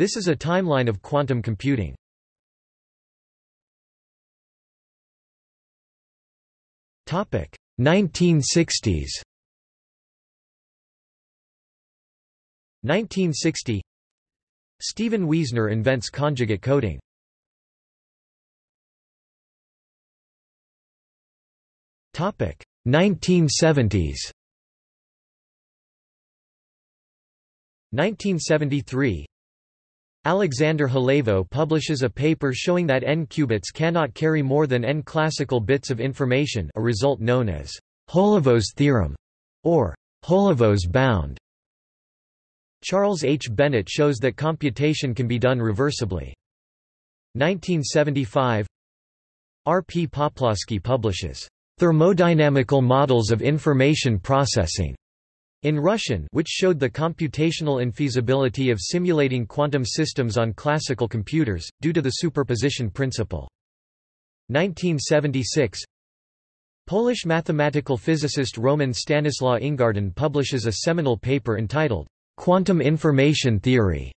This is a timeline of quantum computing. Topic 1960s. 1960. Stephen Wiesner invents conjugate coding. 1970s. 1973. Alexander Holevo publishes a paper showing that n-qubits cannot carry more than n classical bits of information, a result known as Holevo's theorem or Holevo's bound. Charles H. Bennett shows that computation can be done reversibly. 1975. R. P. Poplowski publishes Thermodynamical Models of Information Processing in Russian, which showed the computational infeasibility of simulating quantum systems on classical computers, due to the superposition principle. 1976. Polish mathematical physicist Roman Stanislaw Ingarden publishes a seminal paper entitled, Quantum Information Theory,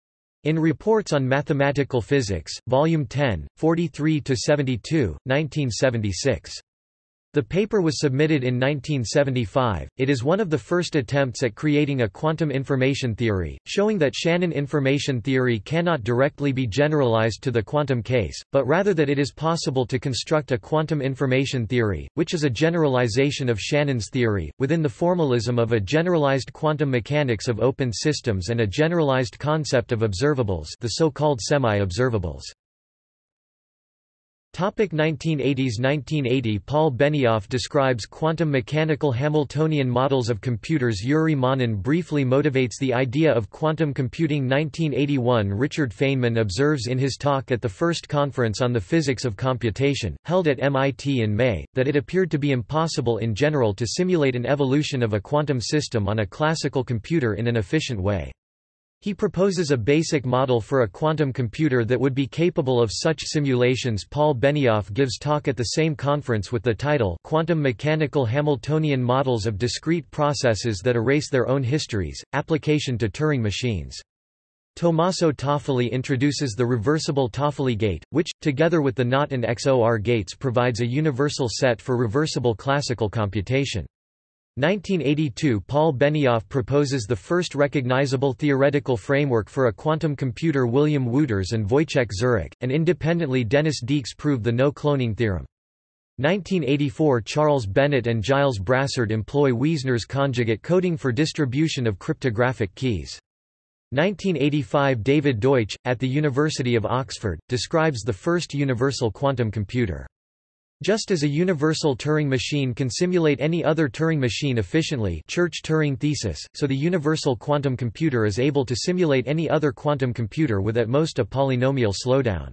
in Reports on Mathematical Physics, Volume 10, 43–72, 1976. The paper was submitted in 1975. It is one of the first attempts at creating a quantum information theory, showing that Shannon information theory cannot directly be generalized to the quantum case, but rather that it is possible to construct a quantum information theory, which is a generalization of Shannon's theory, within the formalism of a generalized quantum mechanics of open systems and a generalized concept of observables, the so-called semi-observables. 1980s. 1980. Paul Benioff describes quantum mechanical Hamiltonian models of computers. Yuri Manin briefly motivates the idea of quantum computing. 1981. Richard Feynman observes in his talk at the first conference on the physics of computation, held at MIT in May, that it appeared to be impossible in general to simulate an evolution of a quantum system on a classical computer in an efficient way. He proposes a basic model for a quantum computer that would be capable of such simulations. Paul Benioff gives talk at the same conference with the title Quantum Mechanical Hamiltonian Models of Discrete Processes that Erase Their Own Histories, Application to Turing Machines. Tommaso Toffoli introduces the reversible Toffoli gate, which, together with the NOT and XOR gates, provides a universal set for reversible classical computation. 1982. Paul Benioff proposes the first recognizable theoretical framework for a quantum computer. William Wootters and Wojciech Zurek, and independently Dennis Dieks, prove the no-cloning theorem. 1984. Charles Bennett and Giles Brassard employ Wiesner's conjugate coding for distribution of cryptographic keys. 1985. David Deutsch, at the University of Oxford, describes the first universal quantum computer. Just as a universal Turing machine can simulate any other Turing machine efficiently, Church-Turing thesis, so the universal quantum computer is able to simulate any other quantum computer with at most a polynomial slowdown.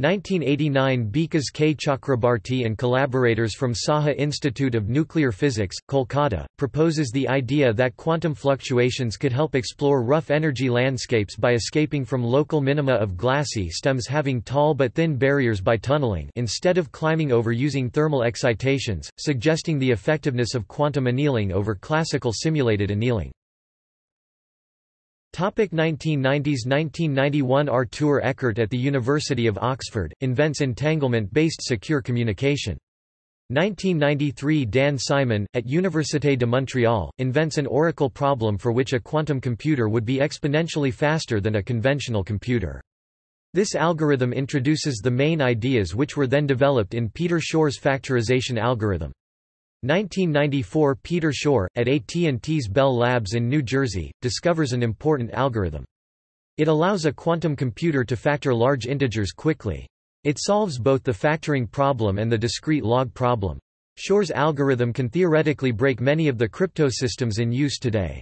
1989. Bikas K. Chakrabarti and collaborators from Saha Institute of Nuclear Physics, Kolkata, proposes the idea that quantum fluctuations could help explore rough energy landscapes by escaping from local minima of glassy stems having tall but thin barriers by tunneling instead of climbing over using thermal excitations, suggesting the effectiveness of quantum annealing over classical simulated annealing. 1990s. 1991. Artur Ekert at the University of Oxford, invents entanglement-based secure communication. 1993. Dan Simon, at Université de Montréal, invents an oracle problem for which a quantum computer would be exponentially faster than a conventional computer. This algorithm introduces the main ideas which were then developed in Peter Shor's factorization algorithm. 1994. Peter Shor, at AT&T's Bell Labs in New Jersey, discovers an important algorithm. It allows a quantum computer to factor large integers quickly. It solves both the factoring problem and the discrete log problem. Shor's algorithm can theoretically break many of the cryptosystems in use today.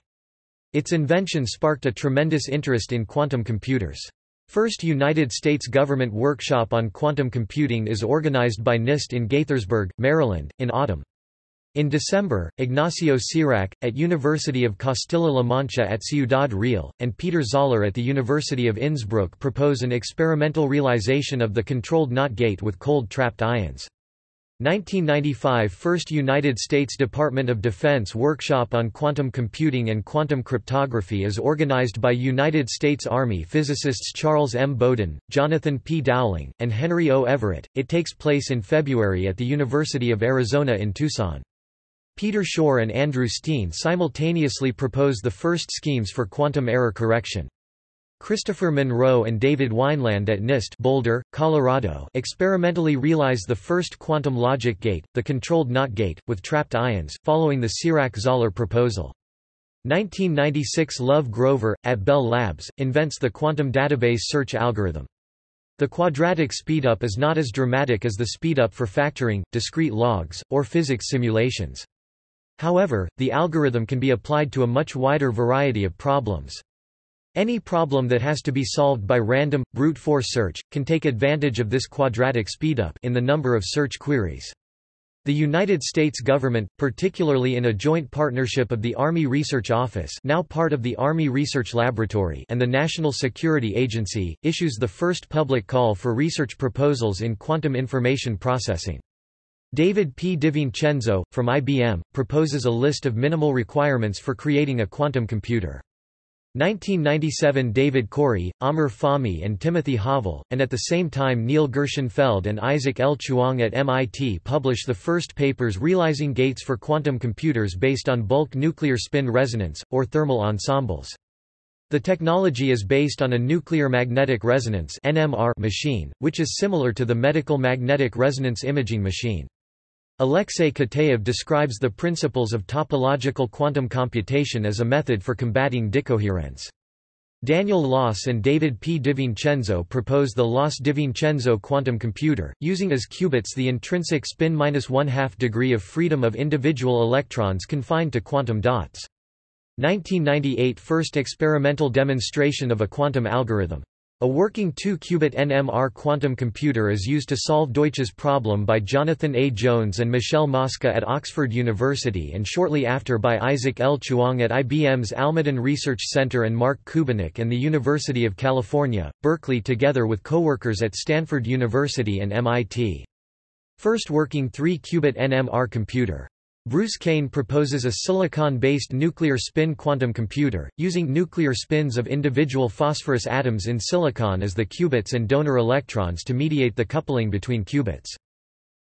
Its invention sparked a tremendous interest in quantum computers. First United States government workshop on quantum computing is organized by NIST in Gaithersburg, Maryland, in autumn. In December, Ignacio Cirac, at University of Castilla-La Mancha at Ciudad Real, and Peter Zoller at the University of Innsbruck propose an experimental realization of the controlled NOT gate with cold-trapped ions. 1995 – First United States Department of Defense workshop on quantum computing and quantum cryptography is organized by United States Army physicists Charles M. Bowden, Jonathan P. Dowling, and Henry O. Everett. It takes place in February at the University of Arizona in Tucson. Peter Shor and Andrew Steen simultaneously propose the first schemes for quantum error correction. Christopher Monroe and David Wineland at NIST Boulder, Colorado experimentally realize the first quantum logic gate, the controlled NOT gate, with trapped ions, following the Cirac-Zoller proposal. 1996 – Love Grover, at Bell Labs, invents the quantum database search algorithm. The quadratic speedup is not as dramatic as the speedup for factoring, discrete logs, or physics simulations. However, the algorithm can be applied to a much wider variety of problems. Any problem that has to be solved by random, brute force search, can take advantage of this quadratic speedup in the number of search queries. The United States government, particularly in a joint partnership of the Army Research Office, now part of the Army Research Laboratory, and the National Security Agency, issues the first public call for research proposals in quantum information processing. David P. DiVincenzo, from IBM, proposes a list of minimal requirements for creating a quantum computer. 1997 – David Corey, Amr Fahmy and Timothy Havel, and at the same time Neil Gershenfeld and Isaac L. Chuang at MIT publish the first papers realizing gates for quantum computers based on bulk nuclear spin resonance, or thermal ensembles. The technology is based on a nuclear magnetic resonance (NMR) machine, which is similar to the medical magnetic resonance imaging machine. Alexei Kataev describes the principles of topological quantum computation as a method for combating decoherence. Daniel Loss and David P. DiVincenzo propose the Loss-DiVincenzo quantum computer, using as qubits the intrinsic spin -1/2 degree of freedom of individual electrons confined to quantum dots. 1998 – First experimental demonstration of a quantum algorithm. A working 2-qubit NMR quantum computer is used to solve Deutsch's problem by Jonathan A. Jones and Michelle Mosca at Oxford University and shortly after by Isaac L. Chuang at IBM's Almaden Research Center and Mark Kubinek and the University of California, Berkeley together with coworkers at Stanford University and MIT. First working 3-qubit NMR computer. Bruce Kane proposes a silicon-based nuclear spin quantum computer, using nuclear spins of individual phosphorus atoms in silicon as the qubits and donor electrons to mediate the coupling between qubits.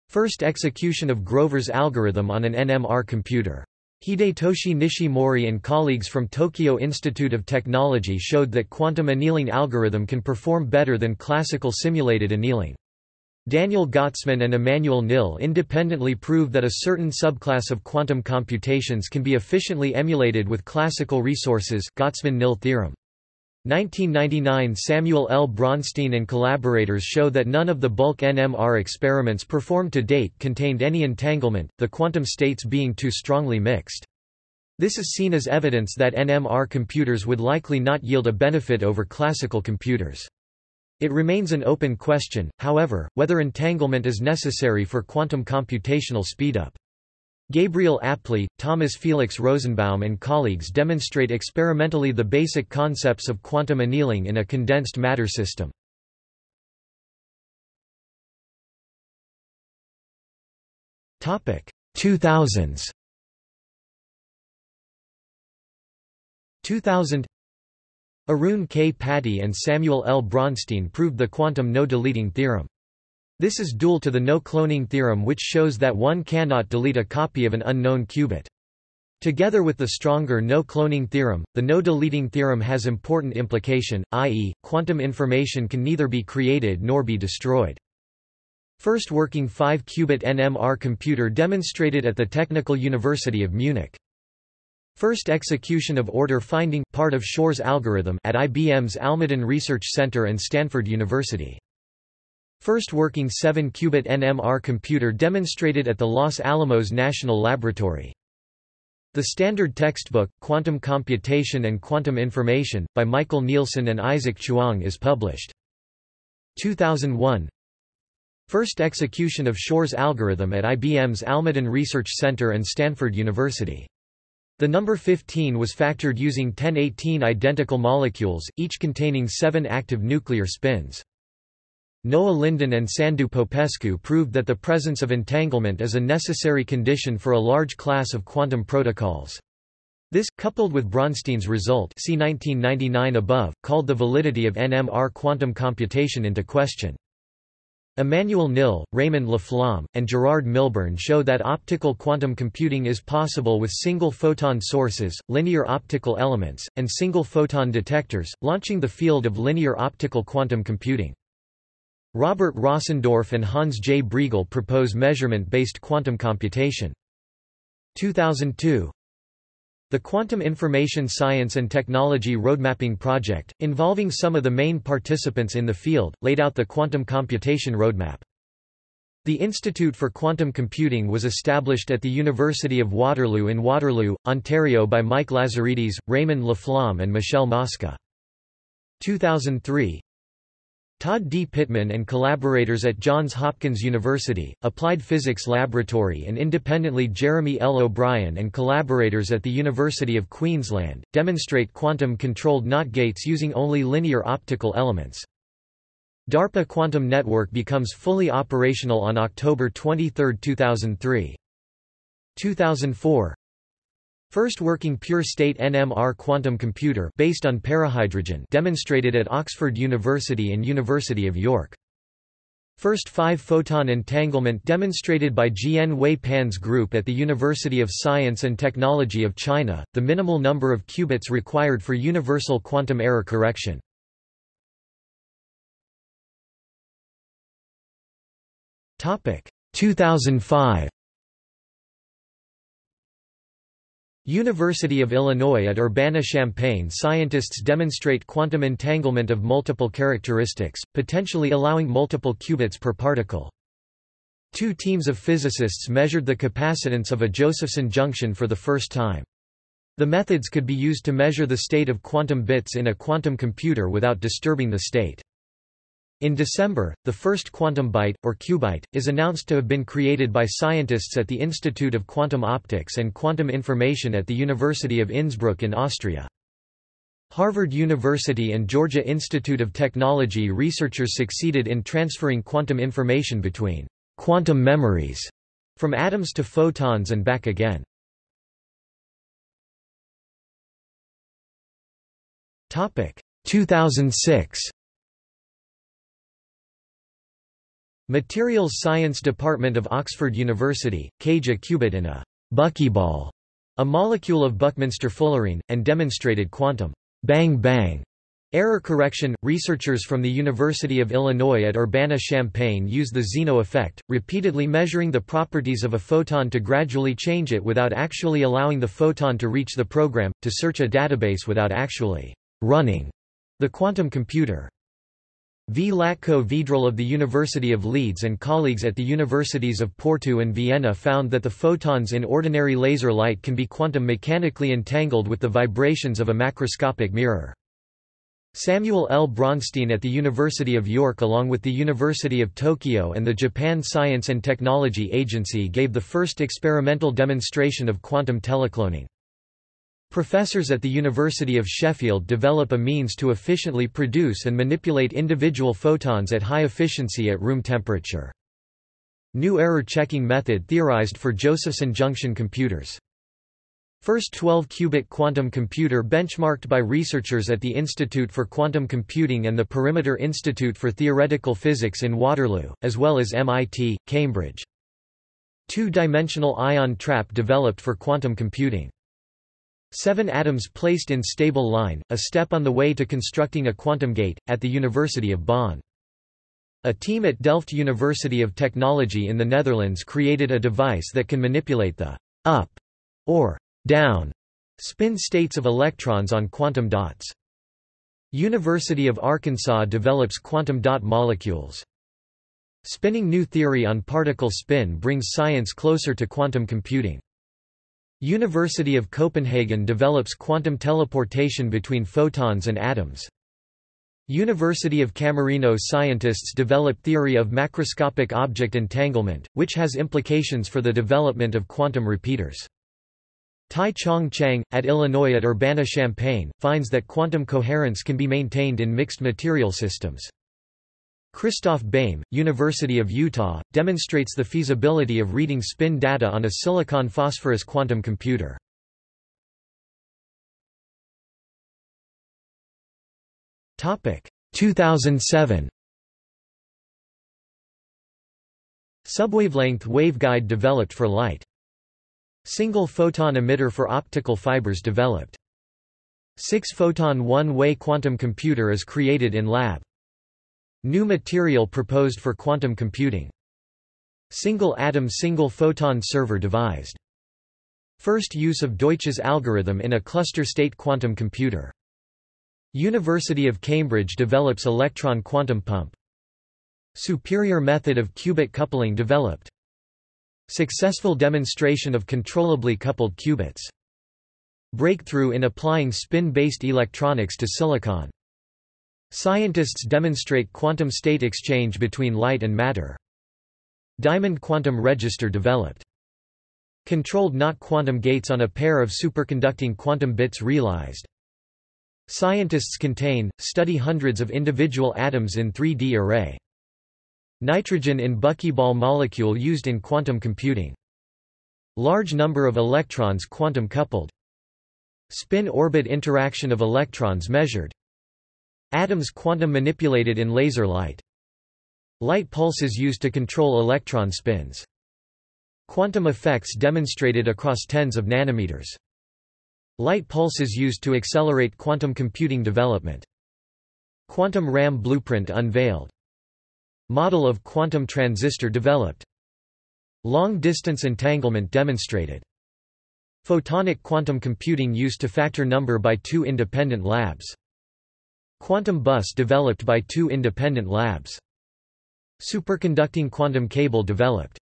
First execution of Grover's algorithm on an NMR computer. Hidetoshi Nishimori and colleagues from Tokyo Institute of Technology showed that quantum annealing algorithm can perform better than classical simulated annealing. Daniel Gotzman and Emmanuel Nil independently prove that a certain subclass of quantum computations can be efficiently emulated with classical resources. Gotzman-Nil theorem. 1999 – Samuel L. Braunstein and collaborators show that none of the bulk NMR experiments performed to date contained any entanglement, the quantum states being too strongly mixed. This is seen as evidence that NMR computers would likely not yield a benefit over classical computers. It remains an open question, however, whether entanglement is necessary for quantum computational speedup. Gabriel Apley, Thomas Felix Rosenbaum and colleagues demonstrate experimentally the basic concepts of quantum annealing in a condensed matter system. Topic: 2000s. 2000. Arun K. Patty and Samuel L. Braunstein proved the quantum no-deleting theorem. This is dual to the no-cloning theorem, which shows that one cannot delete a copy of an unknown qubit. Together with the stronger no-cloning theorem, the no-deleting theorem has important implication, i.e., quantum information can neither be created nor be destroyed. First working 5-qubit NMR computer demonstrated at the Technical University of Munich. First execution of order finding, part of Shor's algorithm, at IBM's Almaden Research Center and Stanford University. First working 7-qubit NMR computer demonstrated at the Los Alamos National Laboratory. The standard textbook, Quantum Computation and Quantum Information, by Michael Nielsen and Isaac Chuang is published. 2001. First execution of Shor's algorithm at IBM's Almaden Research Center and Stanford University. The number 15 was factored using 1018 identical molecules, each containing 7 active nuclear spins. Noah Lyndon and Sandu Popescu proved that the presence of entanglement is a necessary condition for a large class of quantum protocols. This, coupled with Braunstein's result see 1999 above, called the validity of NMR quantum computation into question. Emmanuel Nil, Raymond Laflamme, and Gerard Milburn show that optical quantum computing is possible with single photon sources, linear optical elements, and single photon detectors, launching the field of linear optical quantum computing. Robert Rossendorf and Hans J. Briegel propose measurement-based quantum computation. 2002. The Quantum Information Science and Technology Roadmapping Project, involving some of the main participants in the field, laid out the quantum computation roadmap. The Institute for Quantum Computing was established at the University of Waterloo in Waterloo, Ontario by Mike Lazaridis, Raymond Laflamme and Michelle Mosca. 2003. Todd D. Pittman and collaborators at Johns Hopkins University, Applied Physics Laboratory and independently Jeremy L. O'Brien and collaborators at the University of Queensland, demonstrate quantum-controlled NOT gates using only linear optical elements. DARPA Quantum Network becomes fully operational on October 23, 2003. 2004. First working pure-state NMR quantum computer based on parahydrogen demonstrated at Oxford University and University of York. First five-photon entanglement demonstrated by Jian Wei Pan's group at the University of Science and Technology of China, the minimal number of qubits required for universal quantum error correction. Topic 2005. University of Illinois at Urbana-Champaign scientists demonstrate quantum entanglement of multiple characteristics, potentially allowing multiple qubits per particle. Two teams of physicists measured the capacitance of a Josephson junction for the first time. The methods could be used to measure the state of quantum bits in a quantum computer without disturbing the state. In December, the first quantum byte, or qubit, is announced to have been created by scientists at the Institute of Quantum Optics and Quantum Information at the University of Innsbruck in Austria. Harvard University and Georgia Institute of Technology researchers succeeded in transferring quantum information between quantum memories from atoms to photons and back again. 2006. Materials Science Department of Oxford University, cage a qubit in a buckyball, a molecule of Buckminster fullerene, and demonstrated quantum bang-bang error correction. Researchers from the University of Illinois at Urbana-Champaign use the Zeno effect, repeatedly measuring the properties of a photon to gradually change it without actually allowing the photon to reach the program, to search a database without actually running the quantum computer. V. Latko Vedral of the University of Leeds and colleagues at the universities of Porto and Vienna found that the photons in ordinary laser light can be quantum mechanically entangled with the vibrations of a macroscopic mirror. Samuel L. Braunstein at the University of York along with the University of Tokyo and the Japan Science and Technology Agency gave the first experimental demonstration of quantum telecloning. Professors at the University of Sheffield develop a means to efficiently produce and manipulate individual photons at high efficiency at room temperature. New error-checking method theorized for Josephson junction computers. First 12-qubit quantum computer benchmarked by researchers at the Institute for Quantum Computing and the Perimeter Institute for Theoretical Physics in Waterloo, as well as MIT, Cambridge. Two-dimensional ion trap developed for quantum computing. 7 atoms placed in stable line, a step on the way to constructing a quantum gate, at the University of Bonn. A team at Delft University of Technology in the Netherlands created a device that can manipulate the up or down spin states of electrons on quantum dots. University of Arkansas develops quantum dot molecules. Spinning new theory on particle spin brings science closer to quantum computing. University of Copenhagen develops quantum teleportation between photons and atoms. University of Camerino scientists develop theory of macroscopic object entanglement, which has implications for the development of quantum repeaters. Tai Chong Chang, at Illinois at Urbana-Champaign, finds that quantum coherence can be maintained in mixed material systems. Christoph Baim, University of Utah, demonstrates the feasibility of reading spin data on a silicon phosphorus quantum computer. Topic 2007. Subwavelength waveguide developed for light. Single photon emitter for optical fibers developed. 6-photon one-way quantum computer is created in lab. New material proposed for quantum computing. Single-atom single-photon server devised. First use of Deutsch's algorithm in a cluster-state quantum computer. University of Cambridge develops electron quantum pump. Superior method of qubit coupling developed. Successful demonstration of controllably coupled qubits. Breakthrough in applying spin-based electronics to silicon. Scientists demonstrate quantum state exchange between light and matter. Diamond quantum register developed. Controlled not quantum gates on a pair of superconducting quantum bits realized. Scientists study hundreds of individual atoms in 3D array. Nitrogen in buckyball molecule used in quantum computing. Large number of electrons quantum coupled. Spin-orbit interaction of electrons measured. Atoms quantum manipulated in laser light. Light pulses used to control electron spins. Quantum effects demonstrated across tens of nanometers. Light pulses used to accelerate quantum computing development. Quantum RAM blueprint unveiled. Model of quantum transistor developed. Long-distance entanglement demonstrated. Photonic quantum computing used to factor number by two independent labs. Quantum bus developed by two independent labs. Superconducting quantum cable developed.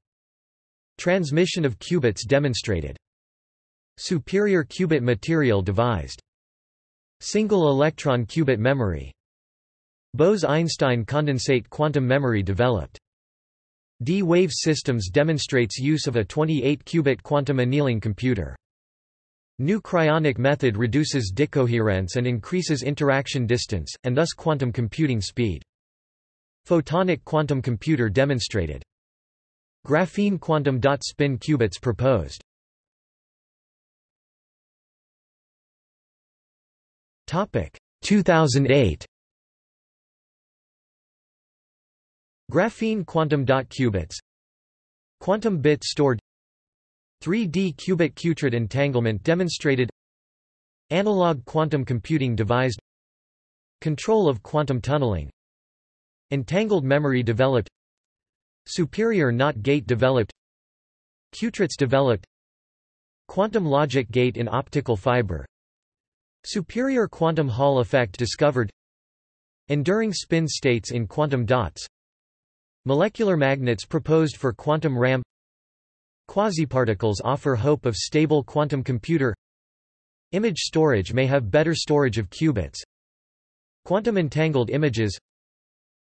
Transmission of qubits demonstrated. Superior qubit material devised. Single electron qubit memory. Bose-Einstein condensate quantum memory developed. D-Wave Systems demonstrates use of a 28-qubit quantum annealing computer. New cryonic method reduces decoherence and increases interaction distance, and thus quantum computing speed. Photonic quantum computer demonstrated. Graphene quantum dot spin qubits proposed. Topic 2008. Graphene quantum dot qubits. Quantum bit stored. 3D qubit qubit entanglement demonstrated. Analog quantum computing devised. Control of quantum tunneling. Entangled memory developed. Superior NOT gate developed. Qubits developed. Quantum logic gate in optical fiber. Superior quantum Hall effect discovered. Enduring spin states in quantum dots. Molecular magnets proposed for quantum RAM. Quasiparticles offer hope of stable quantum computer. Image storage may have better storage of qubits. Quantum entangled images.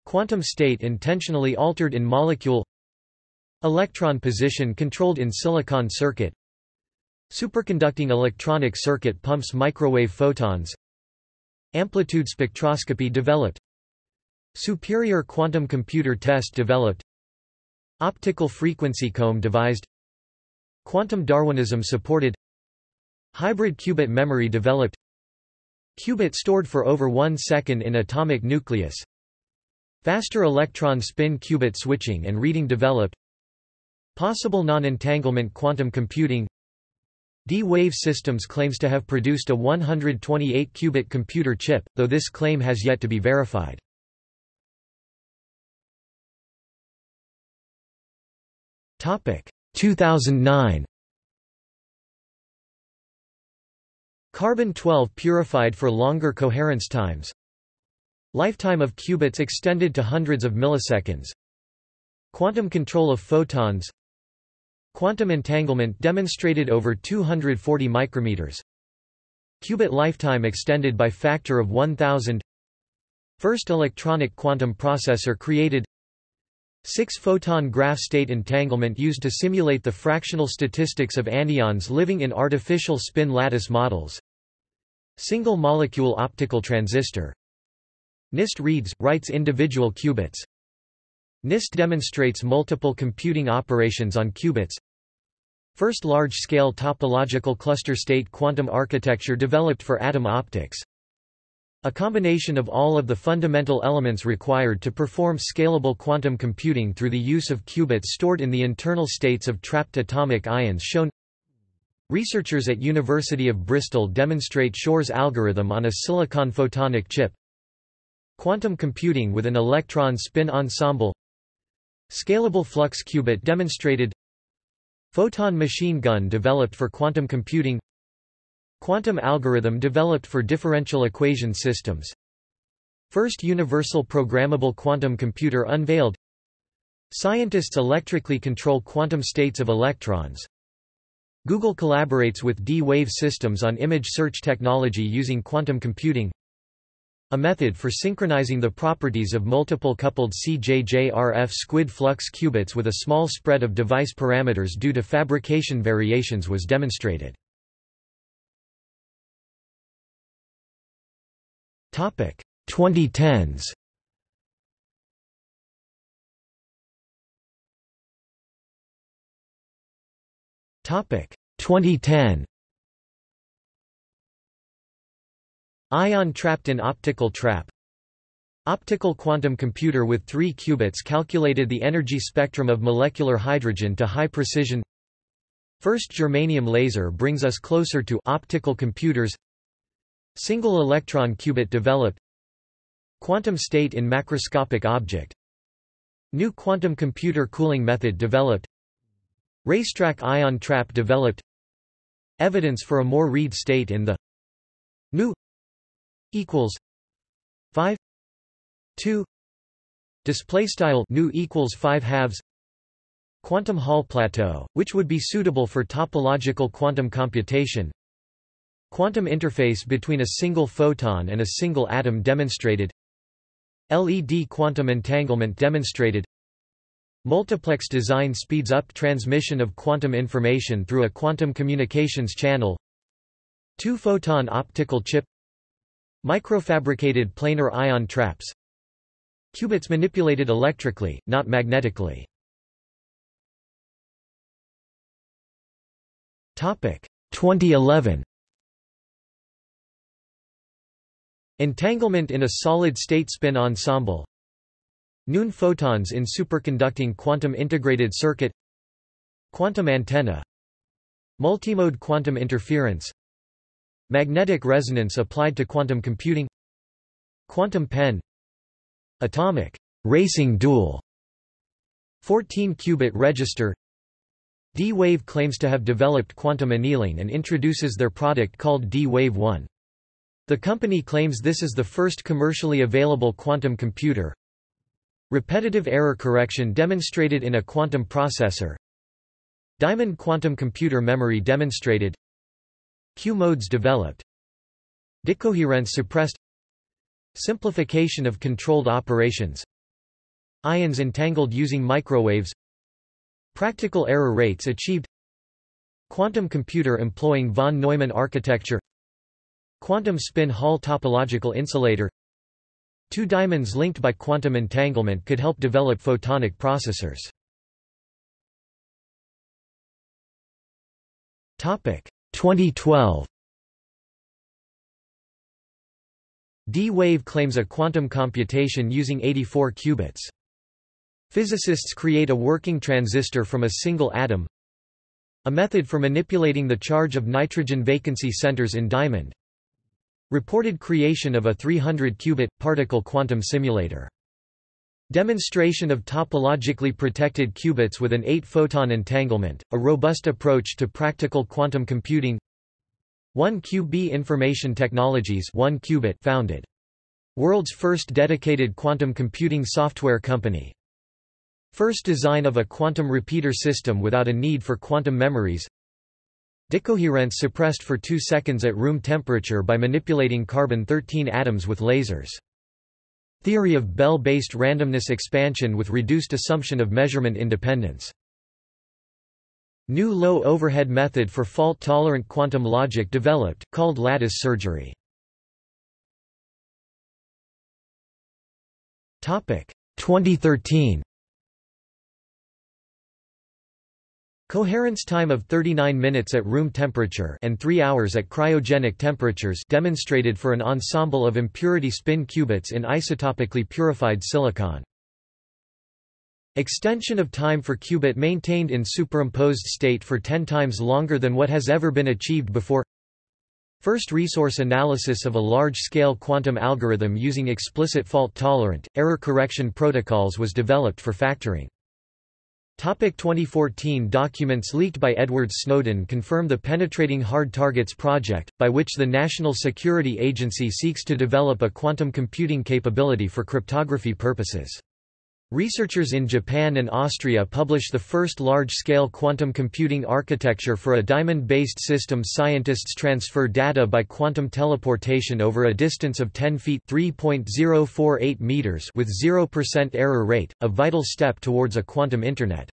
Quantum state intentionally altered in molecule. Electron position controlled in silicon circuit. Superconducting electronic circuit pumps microwave photons. Amplitude spectroscopy developed. Superior quantum computer test developed. Optical frequency comb devised. Quantum Darwinism supported. Hybrid qubit memory developed. Qubit stored for over 1 second in atomic nucleus. Faster electron spin qubit switching and reading developed. Possible non-entanglement quantum computing. D-Wave Systems claims to have produced a 128-qubit computer chip, though this claim has yet to be verified. Topic 2009. Carbon-12 purified for longer coherence times. Lifetime of qubits extended to hundreds of milliseconds. Quantum control of photons. Quantum entanglement demonstrated over 240 micrometers. Qubit lifetime extended by factor of 1000. First electronic quantum processor created. 6-photon graph state entanglement used to simulate the fractional statistics of anions living in artificial spin lattice models. Single molecule optical transistor. NIST reads, writes individual qubits. NIST demonstrates multiple computing operations on qubits. First large-scale topological cluster-state quantum architecture developed for atom optics. A combination of all of the fundamental elements required to perform scalable quantum computing through the use of qubits stored in the internal states of trapped atomic ions shown. Researchers at University of Bristol demonstrate Shor's algorithm on a silicon photonic chip. Quantum computing with an electron spin ensemble. Scalable flux qubit demonstrated. Photon machine gun developed for quantum computing. Quantum algorithm developed for differential equation systems. First universal programmable quantum computer unveiled. Scientists electrically control quantum states of electrons. Google collaborates with D-Wave Systems on image search technology using quantum computing. A method for synchronizing the properties of multiple coupled CJJRF squid flux qubits with a small spread of device parameters due to fabrication variations was demonstrated. Topic 2010s. Topic 2010. Ion trapped in optical trap. Optical quantum computer with 3 qubits calculated the energy spectrum of molecular hydrogen to high precision. First germanium laser brings us closer to optical computers. Single electron qubit developed. Quantum state in macroscopic object. New quantum computer cooling method developed. Racetrack ion trap developed. Evidence for a more read state in the nu equals 5/2 display style nu equals 5/2 quantum Hall plateau, which would be suitable for topological quantum computation. Quantum interface between a single photon and a single atom demonstrated. LED quantum entanglement demonstrated. Multiplex design speeds up transmission of quantum information through a quantum communications channel. 2-photon optical chip. Microfabricated planar ion traps. Qubits manipulated electrically, not magnetically. Topic 2011. Entanglement in a solid-state spin ensemble. Noon photons in superconducting quantum integrated circuit. Quantum antenna. Multimode quantum interference. Magnetic resonance applied to quantum computing. Quantum pen. Atomic racing duel. 14-qubit register. D-Wave claims to have developed quantum annealing and introduces their product called D-Wave 1. The company claims this is the first commercially available quantum computer. Repetitive error correction demonstrated in a quantum processor. Diamond quantum computer memory demonstrated. Q-modes developed. Decoherence suppressed. Simplification of controlled operations. Ions entangled using microwaves. Practical error rates achieved. Quantum computer employing von Neumann architecture. Quantum spin Hall topological insulator. Two diamonds linked by quantum entanglement could help develop photonic processors. Topic 2012. D-Wave claims a quantum computation using 84 qubits. Physicists create a working transistor from a single atom. A method for manipulating the charge of nitrogen vacancy centers in diamond. Reported creation of a 300-qubit, particle quantum simulator. Demonstration of topologically protected qubits with an 8-photon entanglement, a robust approach to practical quantum computing. 1QB Information Technologies 1QBit founded. World's first dedicated quantum computing software company. First design of a quantum repeater system without a need for quantum memories. Decoherence suppressed for 2 seconds at room temperature by manipulating carbon-13 atoms with lasers. Theory of Bell-based randomness expansion with reduced assumption of measurement independence. New low-overhead method for fault-tolerant quantum logic developed, called lattice surgery. 2013. Coherence time of 39 minutes at room temperature and 3 hours at cryogenic temperatures demonstrated for an ensemble of impurity spin qubits in isotopically purified silicon. Extension of time for qubit maintained in superimposed state for 10 times longer than what has ever been achieved before. First resource analysis of a large-scale quantum algorithm using explicit fault-tolerant, error correction protocols was developed for factoring. 2014 documents leaked by Edward Snowden confirm the Penetrating Hard Targets project, by which the National Security Agency seeks to develop a quantum computing capability for cryptography purposes. Researchers in Japan and Austria publish the first large-scale quantum computing architecture for a diamond-based system. Scientists transfer data by quantum teleportation over a distance of 10 feet (3.048 meters) with 0% error rate, a vital step towards a quantum internet.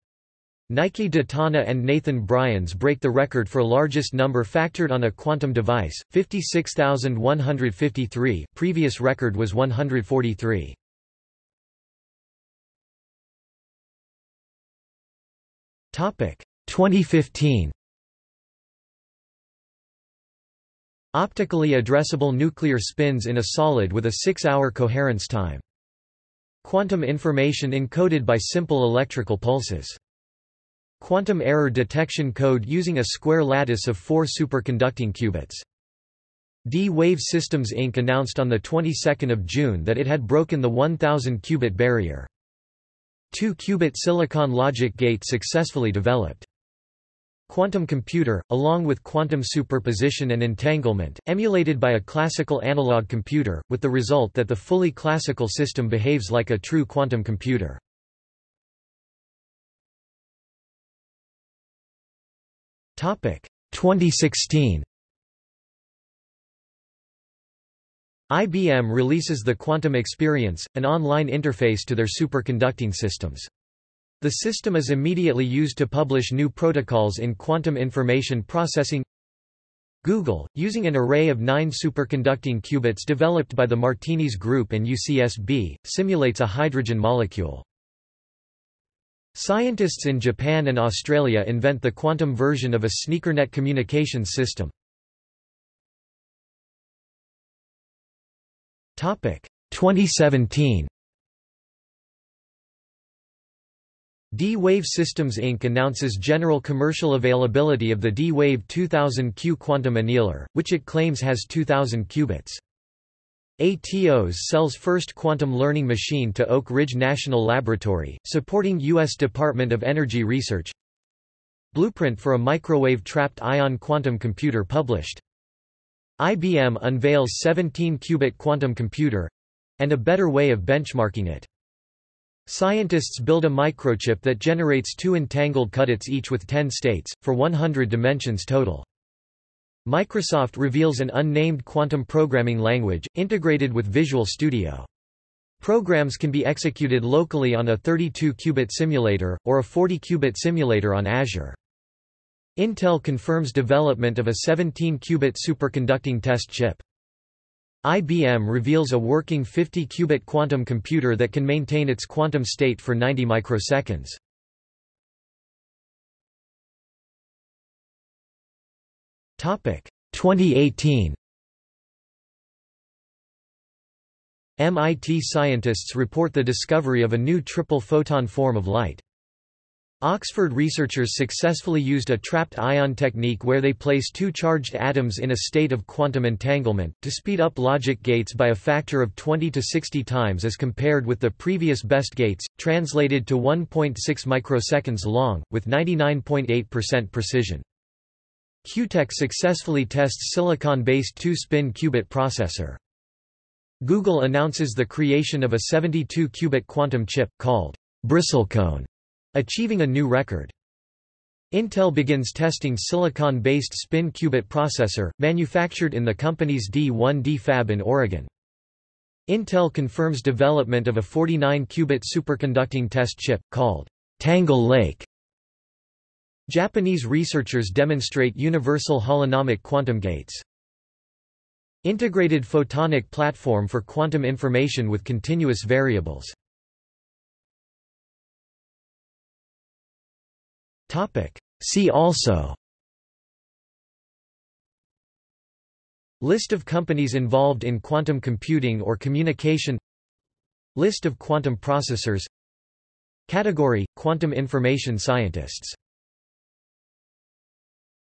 Nike Datana and Nathan Bryans break the record for largest number factored on a quantum device, 56,153. Previous record was 143. Topic 2015. Optically addressable nuclear spins in a solid with a 6-hour coherence time. Quantum information encoded by simple electrical pulses. Quantum error detection code using a square lattice of 4 superconducting qubits. D-Wave Systems Inc. announced on the 22nd of June that it had broken the 1,000 qubit barrier. 2-qubit silicon logic gate successfully developed. Quantum computer, along with quantum superposition and entanglement, emulated by a classical analog computer, with the result that the fully classical system behaves like a true quantum computer. Topic 2016. IBM releases the Quantum Experience, an online interface to their superconducting systems. The system is immediately used to publish new protocols in quantum information processing. Google, using an array of 9 superconducting qubits developed by the Martinis Group and UCSB, simulates a hydrogen molecule. Scientists in Japan and Australia invent the quantum version of a sneakernet communications system. 2017. D-Wave Systems Inc. announces general commercial availability of the D-Wave 2000Q quantum annealer, which it claims has 2,000 qubits. ATO's sells first quantum learning machine to Oak Ridge National Laboratory, supporting U.S. Department of Energy research. Blueprint for a microwave-trapped ion quantum computer published. IBM unveils 17-qubit quantum computer and a better way of benchmarking it. Scientists build a microchip that generates 2 entangled qubits each with 10 states, for 100 dimensions total. Microsoft reveals an unnamed quantum programming language, integrated with Visual Studio. Programs can be executed locally on a 32-qubit simulator, or a 40-qubit simulator on Azure. Intel confirms development of a 17-qubit superconducting test chip. IBM reveals a working 50-qubit quantum computer that can maintain its quantum state for 90 microseconds. Topic 2018. MIT scientists report the discovery of a new triple photon form of light. Oxford researchers successfully used a trapped ion technique where they place 2 charged atoms in a state of quantum entanglement, to speed up logic gates by a factor of 20 to 60 times as compared with the previous best gates, translated to 1.6 microseconds long, with 99.8% precision. QTech successfully tests silicon-based 2-spin qubit processor. Google announces the creation of a 72-qubit quantum chip, called Bristlecone, achieving a new record. Intel begins testing silicon-based spin qubit processor, manufactured in the company's D1D fab in Oregon. Intel confirms development of a 49-qubit superconducting test chip, called Tangle Lake. Japanese researchers demonstrate universal holonomic quantum gates. Integrated photonic platform for quantum information with continuous variables. See also: List of companies involved in quantum computing or communication, List of quantum processors, Category: Quantum information scientists.